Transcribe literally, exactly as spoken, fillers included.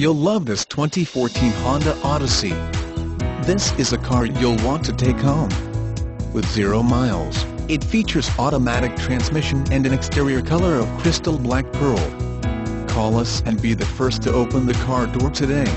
You'll love this twenty fourteen Honda Odyssey. This is a car you'll want to take home. With zero miles, it features automatic transmission and an exterior color of crystal black pearl. Call us and be the first to open the car door today.